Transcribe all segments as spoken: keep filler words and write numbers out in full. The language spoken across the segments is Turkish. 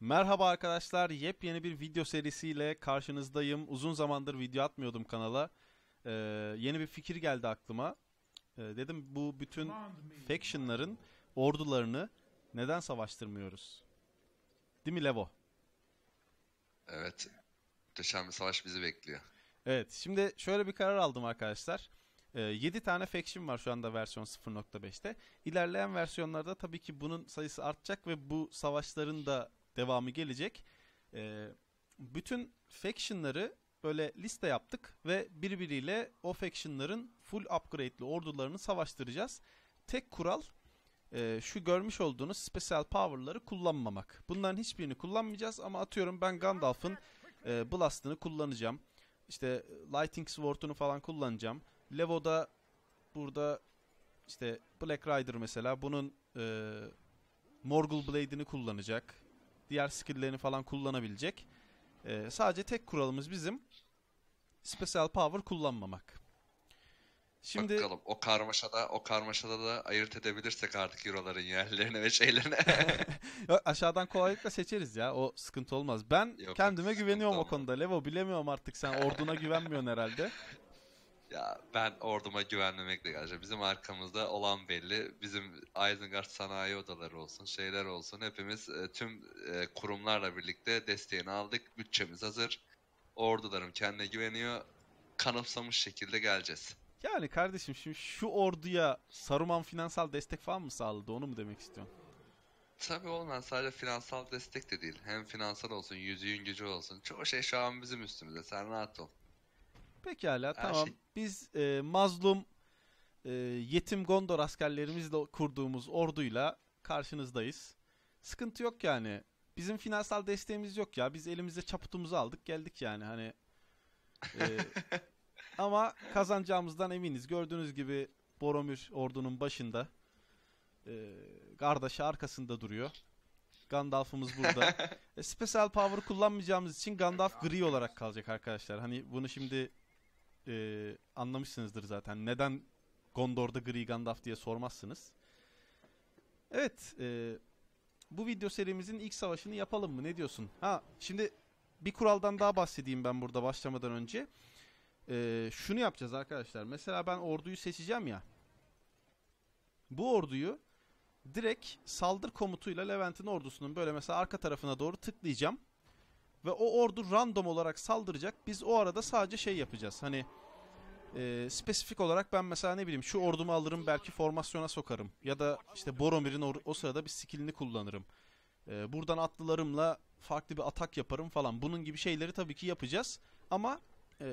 Merhaba arkadaşlar, yepyeni bir video serisiyle karşınızdayım. Uzun zamandır video atmıyordum kanala. Ee, yeni bir fikir geldi aklıma. Ee, dedim bu bütün Faction'ların ordularını neden savaştırmıyoruz? Değil mi Levo? Evet. Muhteşem bir savaş bizi bekliyor. Evet, şimdi şöyle bir karar aldım arkadaşlar. Ee, yedi tane Faction var şu anda versiyon sıfır nokta beş'te. İlerleyen versiyonlarda tabii ki bunun sayısı artacak ve bu savaşların da devamı gelecek. Ee, bütün Faction'ları böyle liste yaptık ve birbiriyle o Faction'ların full upgrade'li ordularını savaştıracağız. Tek kural e, şu görmüş olduğunuz special power'ları kullanmamak. Bunların hiçbirini kullanmayacağız ama atıyorum ben Gandalf'ın e, Blast'ını kullanacağım. İşte Lightning Sword'unu falan kullanacağım. Levo'da burada işte Black Rider mesela bunun e, Morgul Blade'ini kullanacak. Diğer skill'lerini falan kullanabilecek. Ee, sadece tek kuralımız bizim special power kullanmamak. Şimdi bakalım o karmaşada o karmaşada da ayırt edebilirsek artık hero'ların yerlerine ve şeylerine. Aşağıdan kolaylıkla seçeriz ya. O sıkıntı olmaz. Ben Yok, kendime güveniyorum o konuda. Levo bilemiyorum artık, sen orduna güvenmiyorsun herhalde. Ya ben orduma güvenmemekle gerçekten. Bizim arkamızda olan belli. Bizim Isengard sanayi odaları olsun, şeyler olsun. Hepimiz tüm kurumlarla birlikte desteğini aldık. Bütçemiz hazır. Ordularım kendine güveniyor. Kanıpsamış şekilde geleceğiz. Yani kardeşim şimdi şu orduya Saruman finansal destek falan mı sağladı? Onu mu demek istiyorsun? Tabii oğlum, ben sadece finansal destek de değil. Hem finansal olsun, yüzüğün gücü olsun. Çoğu şey şu an bizim üstümüzde. Sen rahat ol. Pekala, her tamam. Şey. Biz e, mazlum e, yetim Gondor askerlerimizle kurduğumuz orduyla karşınızdayız. Sıkıntı yok yani. Bizim finansal desteğimiz yok ya. Biz elimizde çaputumuzu aldık geldik yani. Hani e, ama kazanacağımızdan eminiz. Gördüğünüz gibi Boromir ordunun başında. E, kardeşi arkasında duruyor. Gandalf'ımız burada. e, special power kullanmayacağımız için Gandalf gri olarak kalacak arkadaşlar. Hani bunu şimdi Ee, anlamışsınızdır zaten. Neden Gondor'da gri Gandalf diye sormazsınız. Evet. E, bu video serimizin ilk savaşını yapalım mı? Ne diyorsun? Ha, şimdi bir kuraldan daha bahsedeyim ben burada başlamadan önce. E, şunu yapacağız arkadaşlar. Mesela ben orduyu seçeceğim ya. Bu orduyu direkt saldır komutuyla Levent'in ordusunun böyle mesela arka tarafına doğru tıklayacağım. Ve o ordu random olarak saldıracak. Biz o arada sadece şey yapacağız. Hani e, spesifik olarak ben mesela ne bileyim şu ordumu alırım, belki formasyona sokarım. Ya da işte Boromir'in o, o sırada bir skillini kullanırım. E, buradan atlılarımla farklı bir atak yaparım falan. Bunun gibi şeyleri tabii ki yapacağız. Ama e,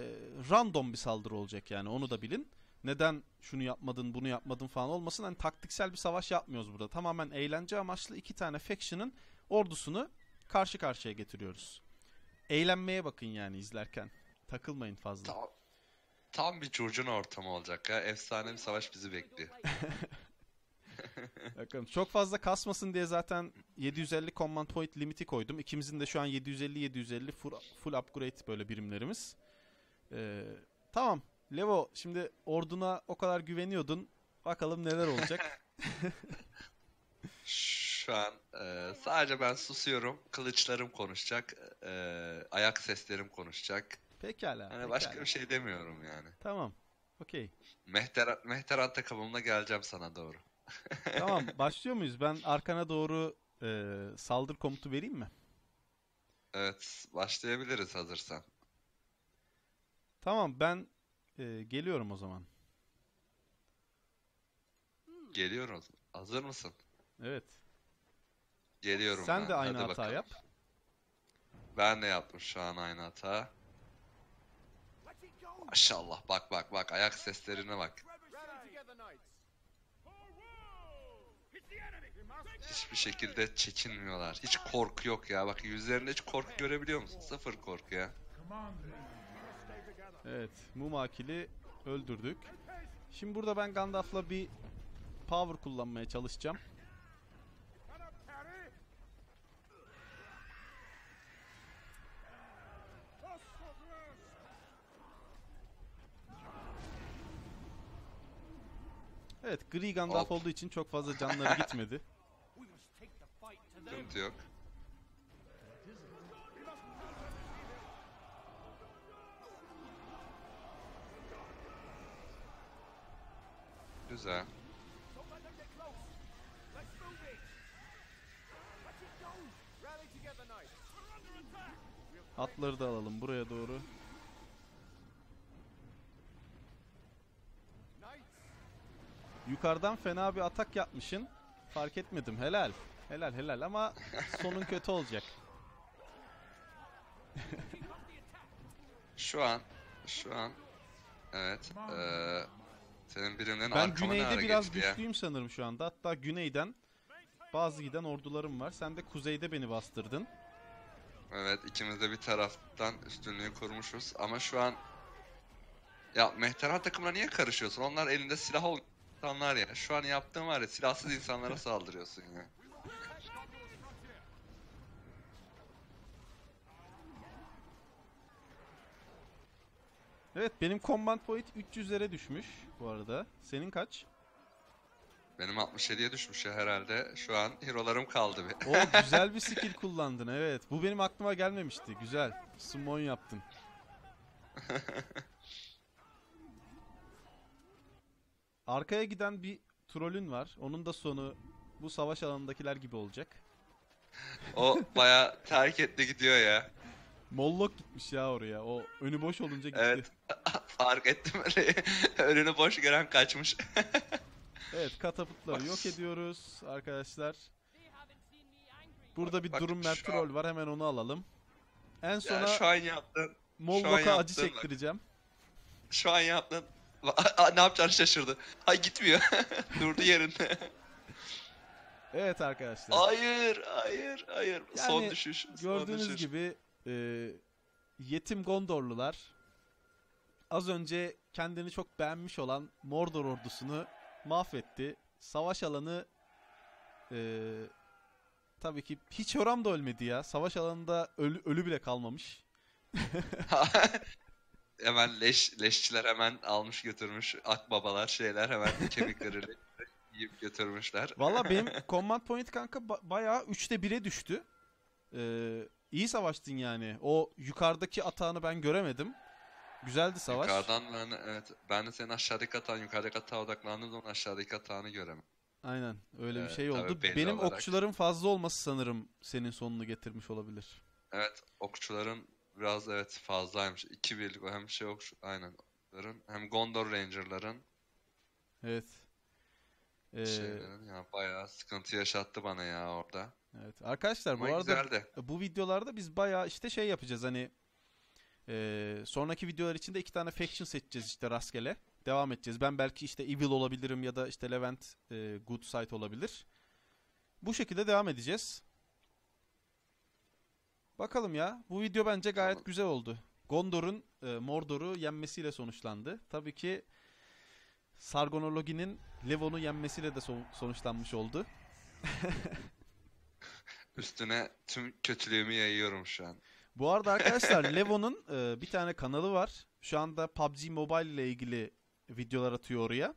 random bir saldırı olacak yani, onu da bilin. Neden şunu yapmadın bunu yapmadın falan olmasın. Hani taktiksel bir savaş yapmıyoruz burada. Tamamen eğlence amaçlı iki tane Faction'ın ordusunu karşı karşıya getiriyoruz. Eğlenmeye bakın yani izlerken. Takılmayın fazla. Tam, tam bir çocuğun ortamı olacak ya. Efsane bir savaş bizi bekliyor. Bakalım. Çok fazla kasmasın diye zaten yedi yüz elli command point limiti koydum. İkimizin de şu an yedi yüz elli yedi yüz elli full, full upgrade böyle birimlerimiz. Ee, tamam. Levo, şimdi orduna o kadar güveniyordun. Bakalım neler olacak. Şu an e, sadece ben susuyorum. Kılıçlarım konuşacak. E, ayak seslerim konuşacak. Pekala. Hani pekala. Başka bir şey demiyorum yani. Tamam. Okey. Mehterat, mehterat takımımla geleceğim sana doğru. Tamam. Başlıyor muyuz? Ben arkana doğru e, saldır komutu vereyim mi? Evet. Başlayabiliriz hazırsan. Tamam. Ben e, geliyorum o zaman. Geliyoruz. Hazır mısın? Evet. Geliyorum. Sen ben de aynı hadi hata bakalım. Yap. Ben de yaptım şu an aynı hata. Maşallah, bak bak bak ayak seslerine bak. Hiçbir şekilde çekinmiyorlar. Hiç korku yok ya. Bak yüzlerinde hiç korku görebiliyor musun? Sıfır korku ya. Evet, Mumakil'i öldürdük. Şimdi burada ben Gandalf'la bir power kullanmaya çalışacağım. Evet, gri Gandalf olduğu için çok fazla canları gitmedi. Sıkıntı yok. Güzel. Atları da alalım buraya doğru. Yukarıdan fena bir atak yapmışın. Fark etmedim. Helal. Helal helal ama sonun kötü olacak. Şu an. Şu an. Evet. Ee, senin birimden ben güneyde biraz güçlüyüm ya sanırım şu anda. Hatta güneyden bazı giden ordularım var. Sen de kuzeyde beni bastırdın. Evet, ikimiz de bir taraftan üstünlüğü kurmuşuz. Ama şu an... Ya mehteran takımına niye karışıyorsun? Onlar elinde silah olan insanlar ya. Şu an yaptığım var ya, silahsız insanlara saldırıyorsun ya. Evet, benim command point üç yüzlere düşmüş bu arada. Senin kaç? Benim altmış yediye düşmüş ya herhalde. Şu an hero'larım kaldı bir. Oo, güzel bir skill kullandın, evet. Bu benim aklıma gelmemişti. Güzel. Summon yaptın. Arkaya giden bir trollün var. Onun da sonu bu savaş alanındakiler gibi olacak. O baya terk etti gidiyor ya. Mollok gitmiş ya oraya. O önü boş olunca gitti. Evet. Fark ettim öyle. Önünü boş gören kaçmış. Evet, katapultları yok ediyoruz arkadaşlar. Burada bir bak, durum mertrol an... var, hemen onu alalım. En sona Mollok'a acı çektireceğim. Bak. Şu an yaptın. Ne yapacağını şaşırdı. Ay gitmiyor. Durdu yerinde. Evet arkadaşlar. Hayır hayır hayır. Yani son düşüş. Son gördüğünüz düşüş. gibi e, yetim Gondorlular az önce kendini çok beğenmiş olan Mordor ordusunu mahvetti. Savaş alanı e, tabii ki hiç oram da ölmedi ya. Savaş alanında ölü, ölü bile kalmamış. Hemen leş, leşçiler hemen almış götürmüş. Akbabalar şeyler hemen kemikleri yiyip götürmüşler. Valla benim command point kanka ba bayağı üçte bire düştü. Ee, iyi savaştın yani. O yukarıdaki atağını ben göremedim. Güzeldi savaş. Yukarıdan ben, evet, ben de senin aşağıdaki atağın, yukarıdaki atağa odaklandım da onun aşağıdaki atağını göremem. Aynen öyle bir ee, şey oldu. Benim olarak... okçuların fazla olması sanırım senin sonunu getirmiş olabilir. Evet, okçuların biraz evet fazlaymış. İki birlik hem şey okçu aynen okçuların hem Gondor Ranger'ların. Evet. Ee... Şeylerin ya bayağı sıkıntı yaşattı bana ya orada. Evet arkadaşlar, ama bu arada güzeldi. Bu videolarda biz bayağı işte şey yapacağız hani. Ee, sonraki videolar için de iki tane faction seçeceğiz işte rastgele. Devam edeceğiz. Ben belki işte Evil olabilirim ya da işte Levent e, Good Side olabilir. Bu şekilde devam edeceğiz. Bakalım ya. Bu video bence gayet tamam. güzel oldu. Gondor'un e, Mordor'u yenmesiyle sonuçlandı. Tabii ki Sargonology'nin Levo'nu yenmesiyle de so sonuçlanmış oldu. Üstüne tüm kötülüğümü yayıyorum şu an. Bu arada arkadaşlar Levo'nun e, bir tane kanalı var. Şu anda P U B G Mobile ile ilgili videolar atıyor oraya.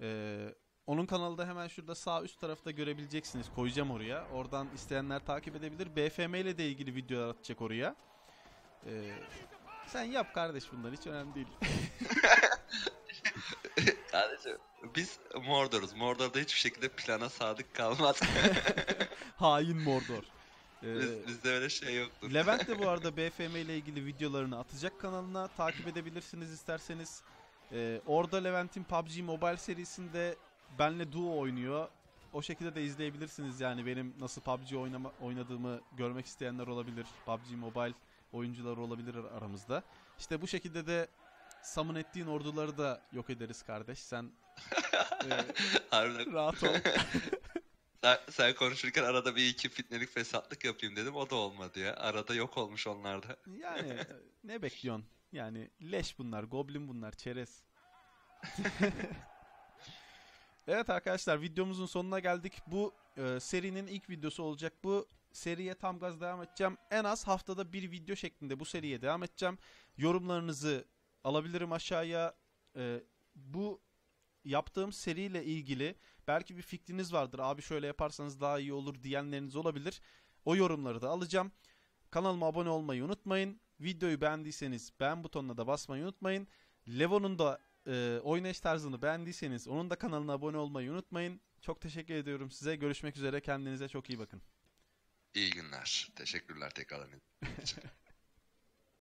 E, onun kanalında hemen şurada sağ üst tarafta görebileceksiniz. Koyacağım oraya. Oradan isteyenler takip edebilir. B F M ile de ilgili videolar atacak oraya. E, sen yap kardeş bunları. Hiç önemli değil. Kardeşim biz Mordor'uz. Mordor'da hiçbir şekilde plana sadık kalmaz. Hain Mordor. Biz, bizde öyle şey yoktur. Levent de bu arada B F M ile ilgili videolarını atacak kanalına. Takip edebilirsiniz isterseniz. Ee, orada Levent'in P U B G Mobile serisinde benle duo oynuyor. O şekilde de izleyebilirsiniz yani benim nasıl P U B G oynama, oynadığımı görmek isteyenler olabilir. P U B G Mobile oyuncuları olabilir aramızda. İşte bu şekilde de summon ettiğin orduları da yok ederiz kardeş. Sen e, rahat ol. Sen konuşurken arada bir iki fitnelik fesatlık yapayım dedim. O da olmadı ya. Arada yok olmuş onlarda. Yani ne bekliyorsun? Yani leş bunlar. Goblin bunlar. Çerez. Evet arkadaşlar, videomuzun sonuna geldik. Bu e, serinin ilk videosu olacak. Bu seriye tam gaz devam edeceğim. En az haftada bir video şeklinde bu seriye devam edeceğim. Yorumlarınızı alabilirim aşağıya. E, bu yaptığım seriyle ilgili belki bir fikriniz vardır. Abi şöyle yaparsanız daha iyi olur diyenleriniz olabilir. O yorumları da alacağım. Kanalıma abone olmayı unutmayın. Videoyu beğendiyseniz beğen butonuna da basmayı unutmayın. Levo'nun da e, oynayış tarzını beğendiyseniz onun da kanalına abone olmayı unutmayın. Çok teşekkür ediyorum size. Görüşmek üzere. Kendinize çok iyi bakın. İyi günler. Teşekkürler tekrardan.